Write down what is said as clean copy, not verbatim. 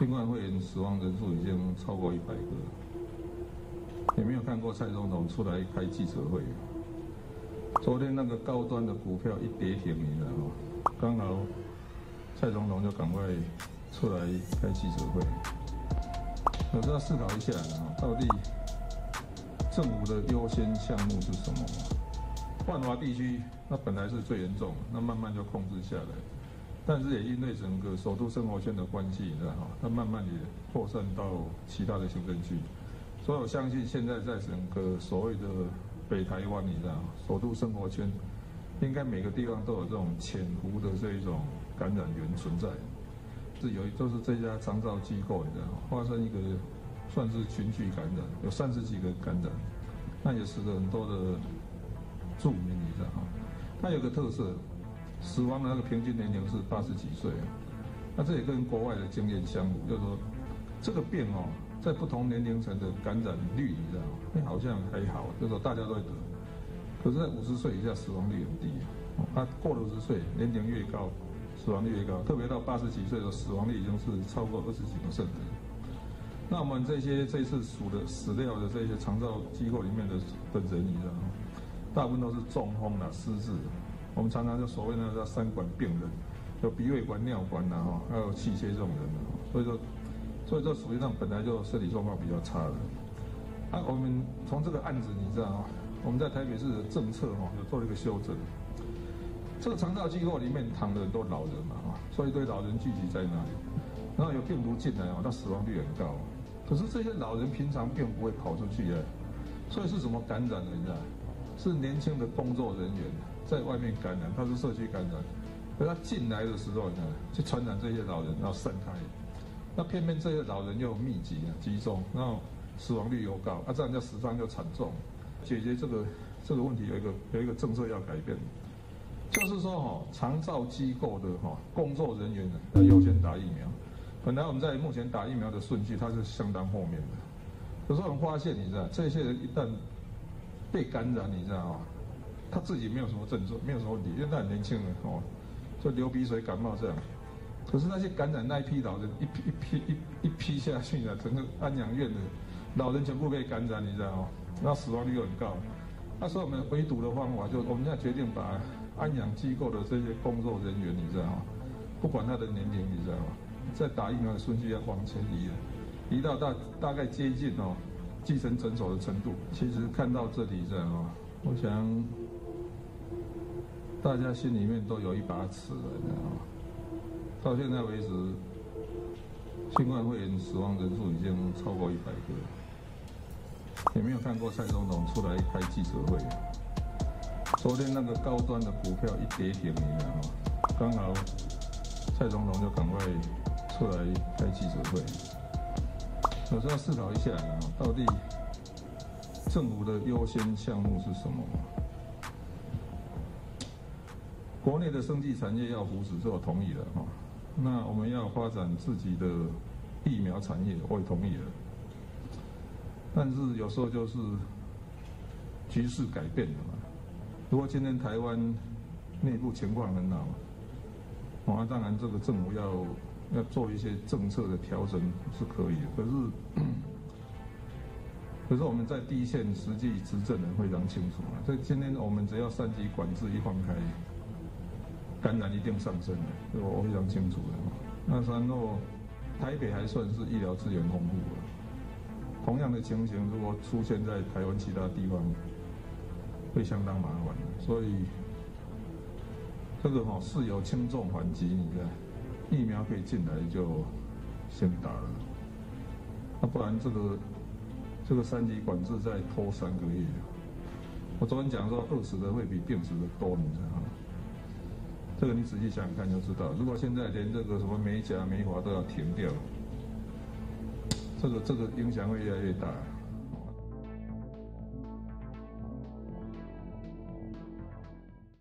新冠肺炎死亡人数已经超过100个，也没有看过蔡总统出来开记者会。昨天那个高端的股票一跌停，你知道吗？刚好蔡总统就赶快出来开记者会。有时候思考一下啊，到底政府的优先项目是什么？万华地区那本来是最严重，那慢慢就控制下来。 但是也因为整个首都生活圈的关系，你知道哈，它慢慢也扩散到其他的行政区，所以我相信现在在整个所谓的北台湾，你知道，首都生活圈，应该每个地方都有这种潜伏的这一种感染源存在，是有就是这家长照机构，你知道，发生一个算是群聚感染，有30几个感染，那也使得很多的住民，你知道哈，它有个特色。 死亡的那个平均年龄是80几岁，那这也跟国外的经验相符，就是说这个病哦，在不同年龄层的感染率，你知道吗？那好像还好，就是说大家都会得，可是在50岁以下死亡率很低，啊，过了50岁年龄越高，死亡率越高，特别到80几岁的死亡率已经是超过20几%的。那我们这些这次数的死掉的这些长照机构里面的人，你知道吗？大部分都是中风啦、失智。 我们常常就所谓那叫3管病人，有鼻胃管、尿管呐、啊、还有气切这种人、啊、所以说属于那种本来就身体状况比较差的。啊，我们从这个案子你知道啊，我们在台北市的政策哈、啊、有做了一个修正。这个长照机构里面躺了很多老人嘛啊，所以一堆老人聚集在那里，然后有病毒进来哦、啊，那死亡率很高、啊。可是这些老人平常并不会跑出去的、啊，所以是怎么感染的？你知道，是年轻的工作人员。 在外面感染，他是社区感染，可他进来的时候呢，去传染这些老人，然后散开。那偏偏这些老人又密集啊、集中，然后死亡率又高，啊，这样就死伤就惨重。解决这个问题有一个政策要改变，就是说哈、哦，长照机构的哈、哦、工作人员呢要优先打疫苗。本来我们在目前打疫苗的顺序，它是相当后面的。可是我们发现，你知道，这些人一旦被感染，你知道吗、哦？ 他自己没有什么症状，没有什么问题，因为他很年轻人哦，就流鼻水、感冒这样。可是那些感染那一批老人，一批下去呢，整个安养院的老人全部被感染，你知道哦，那死亡率很高。那所以我们围堵的方法，就我们现在决定把安养机构的这些工作人员，你知道哦，不管他的年龄，你知道哦，在打疫苗的顺序要往前移了，移到大概接近哦，基层诊所的程度。其实看到这里，这样哦，我想。 大家心里面都有一把尺了，你知道吗？到现在为止，新冠肺炎死亡人数已经超过100个，也没有看过蔡总统出来开记者会。昨天那个高端的股票一跌停，你知道吗？刚好蔡总统就赶快出来开记者会。有时候思考一下啊，到底政府的优先项目是什么？ 国内的生技产业要扶持，是我同意的哈。那我们要发展自己的疫苗产业，我也同意了。但是有时候就是局势改变了嘛。如果今天台湾内部情况很好，啊，当然这个政府要做一些政策的调整是可以的。可是我们在第一线实际执政人非常清楚嘛。所以今天我们只要3级管制一放开。 感染一定上升的，这我非常清楚的。那然后，台北还算是医疗资源丰富了。同样的情形，如果出现在台湾其他地方，会相当麻烦。所以，这个哈、哦、是有轻重缓急，你看，疫苗可以进来就先打了。那不然这个3级管制再拖3个月。我昨天讲说，饿死的会比病死的多，你知道吗？ 这个你仔细想想看就知道。如果现在连这个什么美甲、美发都要停掉，这个影响会越来越大。